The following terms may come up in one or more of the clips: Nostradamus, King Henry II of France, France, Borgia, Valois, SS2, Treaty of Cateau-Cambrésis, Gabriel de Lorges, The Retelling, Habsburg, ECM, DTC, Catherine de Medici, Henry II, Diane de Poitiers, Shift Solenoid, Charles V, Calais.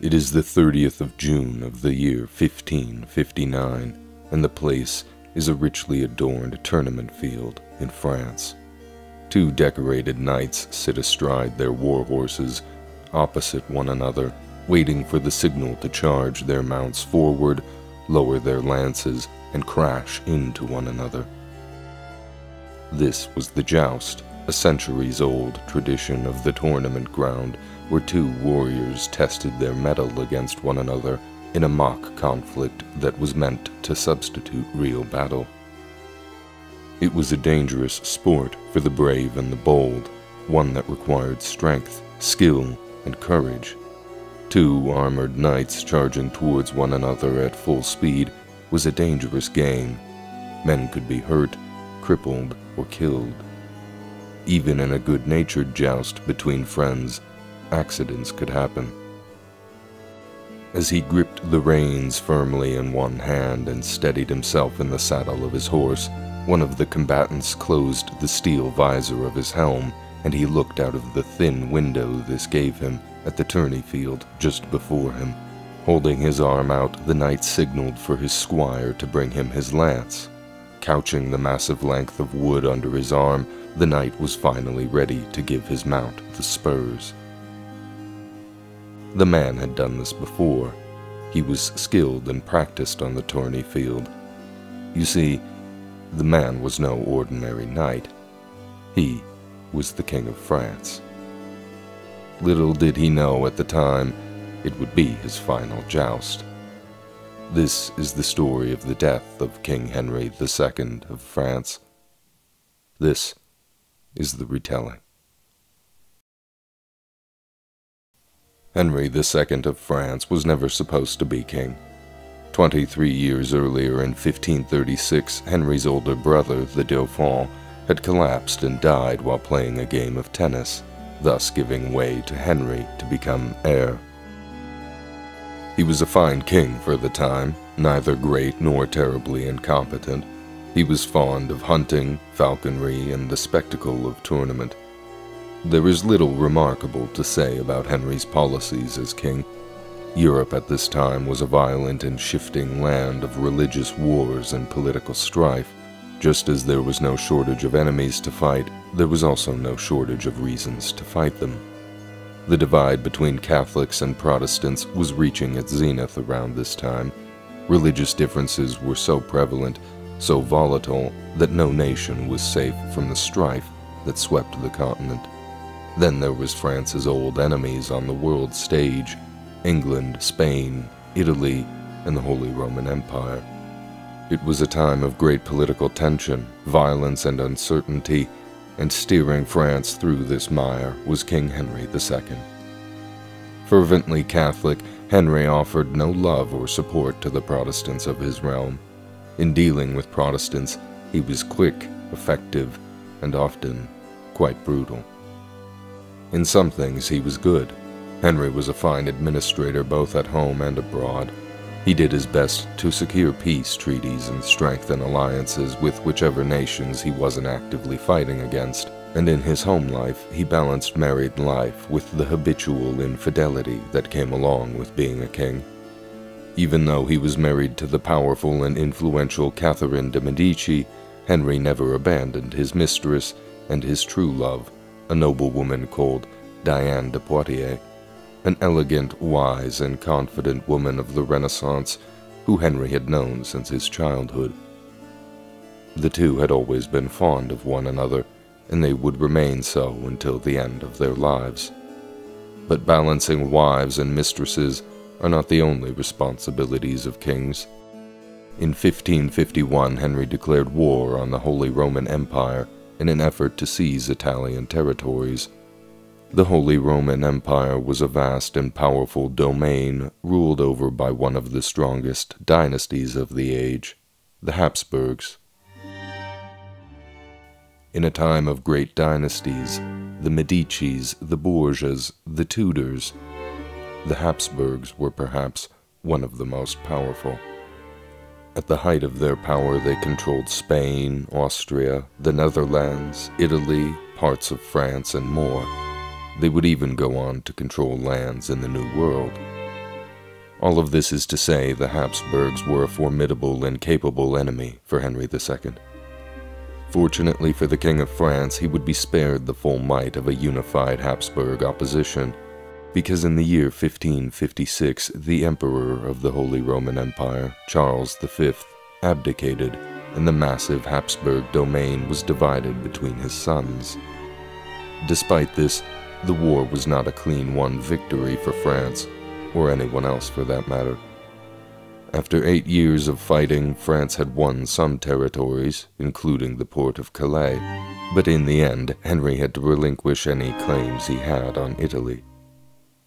It is the 30th of June of the year 1559, and the place is a richly adorned tournament field in France. Two decorated knights sit astride their war horses, opposite one another, waiting for the signal to charge their mounts forward, lower their lances, and crash into one another. This was the joust, a centuries-old tradition of the tournament ground where two warriors tested their mettle against one another in a mock conflict that was meant to substitute real battle. It was a dangerous sport for the brave and the bold, one that required strength, skill, and courage. Two armored knights charging towards one another at full speed was a dangerous game. Men could be hurt, crippled, or killed. Even in a good-natured joust between friends, accidents could happen. As he gripped the reins firmly in one hand and steadied himself in the saddle of his horse, one of the combatants closed the steel visor of his helm, and he looked out of the thin window this gave him at the tourney field just before him. Holding his arm out, the knight signaled for his squire to bring him his lance. Couching the massive length of wood under his arm, the knight was finally ready to give his mount the spurs. The man had done this before. He was skilled and practiced on the tourney field. You see, the man was no ordinary knight. He was the King of France. Little did he know at the time it would be his final joust. This is the story of the death of King Henry II of France. This is the retelling. Henry II of France was never supposed to be king. 23 years earlier, in 1536, Henry's older brother, the Dauphin, had collapsed and died while playing a game of tennis, thus giving way to Henry to become heir. He was a fine king for the time, neither great nor terribly incompetent. He was fond of hunting, falconry, and the spectacle of tournament. There is little remarkable to say about Henry's policies as king. Europe at this time was a violent and shifting land of religious wars and political strife. Just as there was no shortage of enemies to fight, there was also no shortage of reasons to fight them. The divide between Catholics and Protestants was reaching its zenith around this time. Religious differences were so prevalent, so volatile, that no nation was safe from the strife that swept the continent. Then there was France's old enemies on the world stage: England, Spain, Italy, and the Holy Roman Empire. It was a time of great political tension, violence, and uncertainty, and steering France through this mire was King Henry II. Fervently Catholic, Henry offered no love or support to the Protestants of his realm. In dealing with Protestants, he was quick, effective, and often quite brutal. In some things he was good. Henry was a fine administrator both at home and abroad. He did his best to secure peace treaties and strengthen alliances with whichever nations he wasn't actively fighting against, and in his home life he balanced married life with the habitual infidelity that came along with being a king. Even though he was married to the powerful and influential Catherine de Medici, Henry never abandoned his mistress and his true love, a noblewoman called Diane de Poitiers, an elegant, wise, and confident woman of the Renaissance who Henry had known since his childhood. The two had always been fond of one another, and they would remain so until the end of their lives. But balancing wives and mistresses are not the only responsibilities of kings. In 1551, Henry declared war on the Holy Roman Empire in an effort to seize Italian territories. The Holy Roman Empire was a vast and powerful domain ruled over by one of the strongest dynasties of the age, the Habsburgs. In a time of great dynasties, the Medicis, the Borgias, the Tudors, the Habsburgs were perhaps one of the most powerful. At the height of their power, they controlled Spain, Austria, the Netherlands, Italy, parts of France, and more. They would even go on to control lands in the New World. All of this is to say the Habsburgs were a formidable and capable enemy for Henry II. Fortunately for the King of France, he would be spared the full might of a unified Habsburg opposition, because in the year 1556, the Emperor of the Holy Roman Empire, Charles V, abdicated, and the massive Habsburg domain was divided between his sons. Despite this, the war was not a clean-won victory for France, or anyone else for that matter. After 8 years of fighting, France had won some territories, including the port of Calais, but in the end, Henry had to relinquish any claims he had on Italy.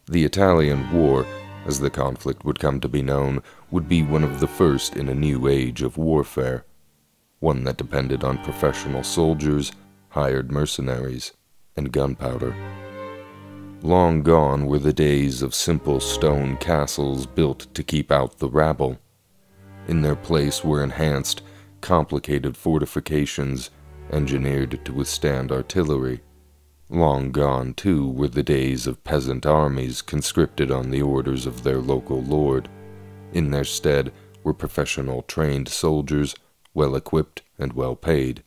The Italian War, as the conflict would come to be known, would be one of the first in a new age of warfare, one that depended on professional soldiers, hired mercenaries, and gunpowder. Long gone were the days of simple stone castles built to keep out the rabble. In their place were enhanced, complicated fortifications engineered to withstand artillery. Long gone, too, were the days of peasant armies conscripted on the orders of their local lord. In their stead were professional trained soldiers, well-equipped and well-paid.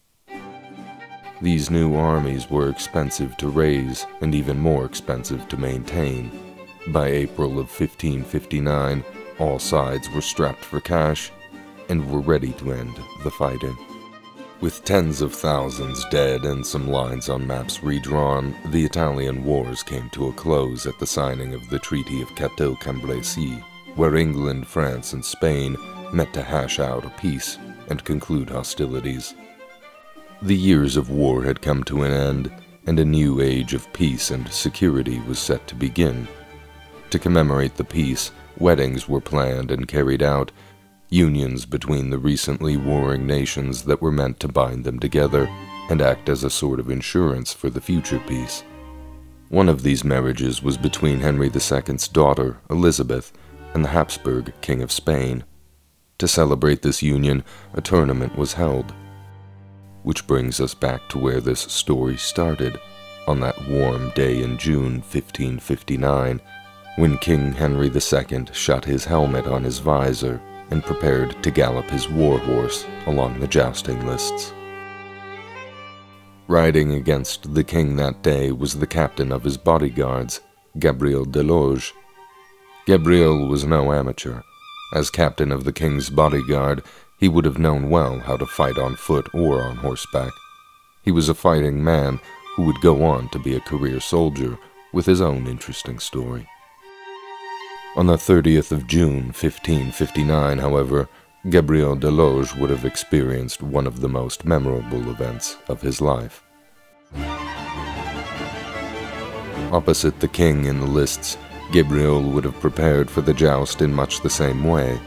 These new armies were expensive to raise, and even more expensive to maintain. By April of 1559, all sides were strapped for cash, and were ready to end the fighting. With tens of thousands dead and some lines on maps redrawn, the Italian wars came to a close at the signing of the Treaty of Cateau-Cambrésis, where England, France, and Spain met to hash out a peace and conclude hostilities. The years of war had come to an end, and a new age of peace and security was set to begin. To commemorate the peace, weddings were planned and carried out, unions between the recently warring nations that were meant to bind them together and act as a sort of insurance for the future peace. One of these marriages was between Henry II's daughter, Elizabeth, and the Habsburg King of Spain. To celebrate this union, a tournament was held. Which brings us back to where this story started, on that warm day in June 1559, when King Henry II shut his helmet on his visor and prepared to gallop his war horse along the jousting lists. Riding against the king that day was the captain of his bodyguards, Gabriel de Lorges. Gabriel was no amateur. As captain of the king's bodyguard, he would have known well how to fight on foot or on horseback. He was a fighting man who would go on to be a career soldier with his own interesting story. On the 30th of June, 1559, however, Gabriel de Lorges would have experienced one of the most memorable events of his life. Opposite the king in the lists, Gabriel would have prepared for the joust in much the same way.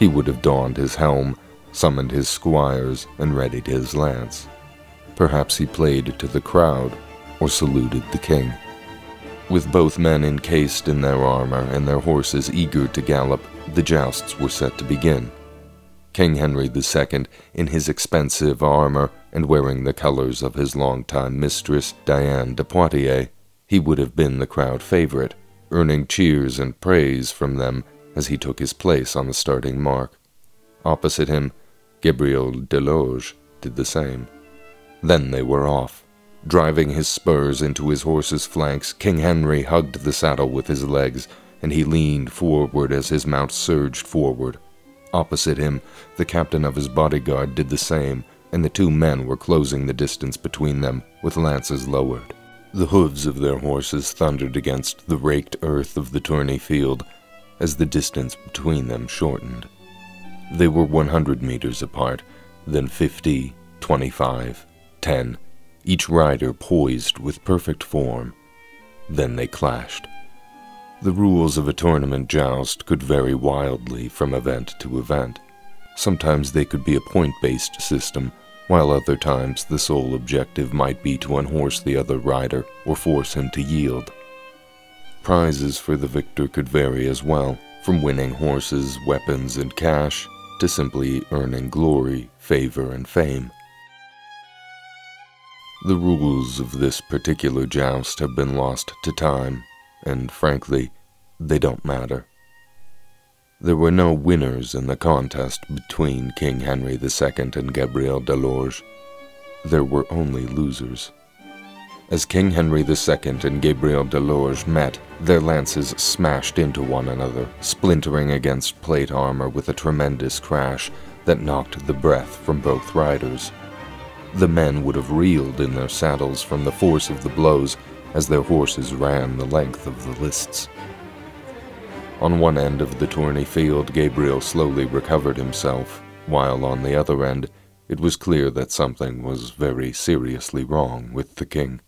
He would have donned his helm, summoned his squires, and readied his lance. Perhaps he played to the crowd, or saluted the king. With both men encased in their armor and their horses eager to gallop, the jousts were set to begin. King Henry II, in his expensive armor and wearing the colors of his longtime mistress, Diane de Poitiers, he would have been the crowd favorite, earning cheers and praise from them as he took his place on the starting mark. Opposite him, Gabriel de Lorges did the same. Then they were off. Driving his spurs into his horse's flanks, King Henry hugged the saddle with his legs, and he leaned forward as his mount surged forward. Opposite him, the captain of his bodyguard did the same, and the two men were closing the distance between them with lances lowered. The hooves of their horses thundered against the raked earth of the tourney field, as the distance between them shortened. They were 100 meters apart, then 50, 25, 10, each rider poised with perfect form. Then they clashed. The rules of a tournament joust could vary wildly from event to event. Sometimes they could be a point-based system, while other times the sole objective might be to unhorse the other rider or force him to yield. Prizes for the victor could vary as well, from winning horses, weapons, and cash, to simply earning glory, favor, and fame. The rules of this particular joust have been lost to time, and frankly, they don't matter. There were no winners in the contest between King Henry II and Gabriel de Lorges. There were only losers. As King Henry II and Gabriel de Lorges met, their lances smashed into one another, splintering against plate armor with a tremendous crash that knocked the breath from both riders. The men would have reeled in their saddles from the force of the blows as their horses ran the length of the lists. On one end of the tourney field, Gabriel slowly recovered himself, while on the other end, it was clear that something was very seriously wrong with the king.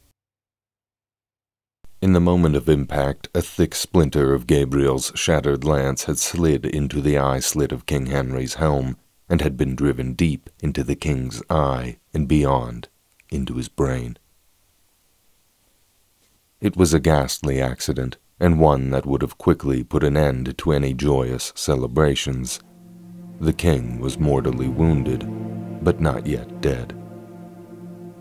In the moment of impact, a thick splinter of Gabriel's shattered lance had slid into the eye slit of King Henry's helm, and had been driven deep into the king's eye and beyond, into his brain. It was a ghastly accident, and one that would have quickly put an end to any joyous celebrations. The king was mortally wounded, but not yet dead.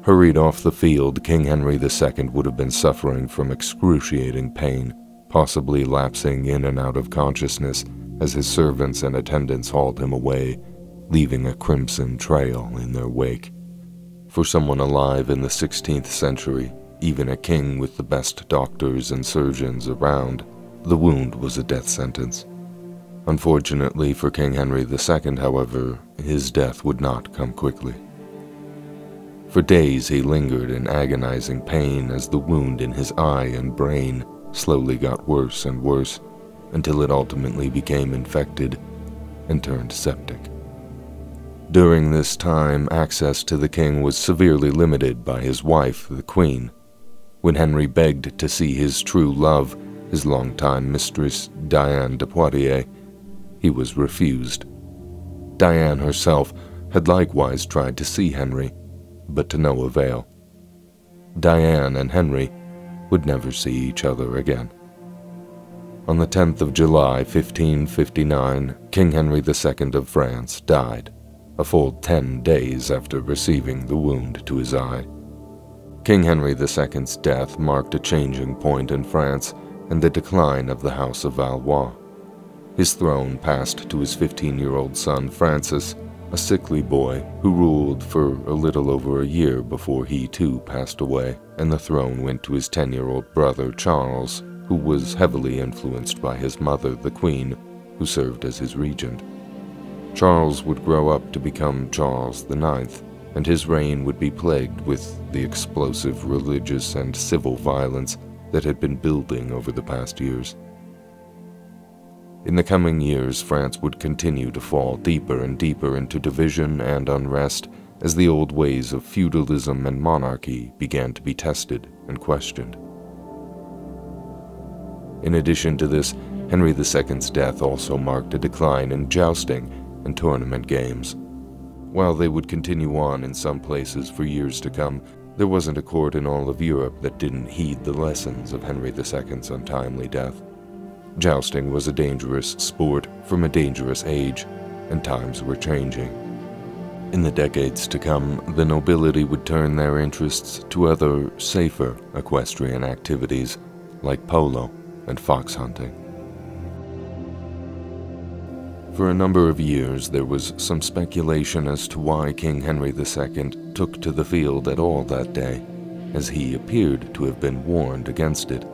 Hurried off the field, King Henry II would have been suffering from excruciating pain, possibly lapsing in and out of consciousness as his servants and attendants hauled him away, leaving a crimson trail in their wake. For someone alive in the 16th century, even a king with the best doctors and surgeons around, the wound was a death sentence. Unfortunately for King Henry II, however, his death would not come quickly. For days he lingered in agonizing pain as the wound in his eye and brain slowly got worse and worse, until it ultimately became infected and turned septic. During this time, access to the king was severely limited by his wife, the queen. When Henry begged to see his true love, his longtime mistress, Diane de Poitiers, he was refused. Diane herself had likewise tried to see Henry, but to no avail. Diane and Henry would never see each other again. On the 10th of July, 1559, King Henry II of France died, a full 10 days after receiving the wound to his eye. King Henry II's death marked a changing point in France and the decline of the House of Valois. His throne passed to his 15-year-old son Francis, a sickly boy who ruled for a little over a year before he too passed away, and the throne went to his 10-year-old brother Charles, who was heavily influenced by his mother, the Queen, who served as his regent. Charles would grow up to become Charles IX, and his reign would be plagued with the explosive religious and civil violence that had been building over the past years. In the coming years, France would continue to fall deeper and deeper into division and unrest as the old ways of feudalism and monarchy began to be tested and questioned. In addition to this, Henry II's death also marked a decline in jousting and tournament games. While they would continue on in some places for years to come, there wasn't a court in all of Europe that didn't heed the lessons of Henry II's untimely death. Jousting was a dangerous sport from a dangerous age, and times were changing. In the decades to come, the nobility would turn their interests to other, safer equestrian activities like polo and fox hunting. For a number of years, there was some speculation as to why King Henry II took to the field at all that day, as he appeared to have been warned against it.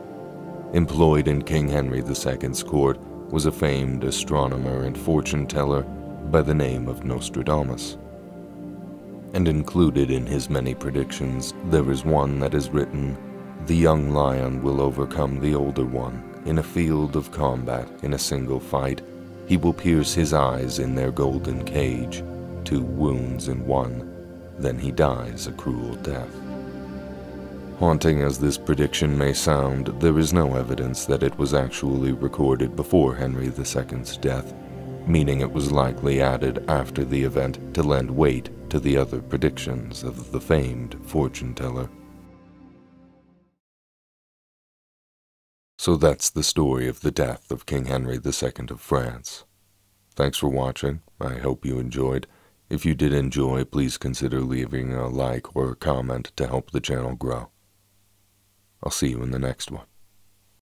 Employed in King Henry II's court was a famed astronomer and fortune-teller by the name of Nostradamus. And included in his many predictions, there is one that is written, "The young lion will overcome the older one in a field of combat, in a single fight. He will pierce his eyes in their golden cage, 2 wounds in one, then he dies a cruel death." Haunting as this prediction may sound, there is no evidence that it was actually recorded before Henry II's death, meaning it was likely added after the event to lend weight to the other predictions of the famed fortune-teller. So that's the story of the death of King Henry II of France. Thanks for watching. I hope you enjoyed. If you did enjoy, please consider leaving a like or a comment to help the channel grow. I'll see you in the next one.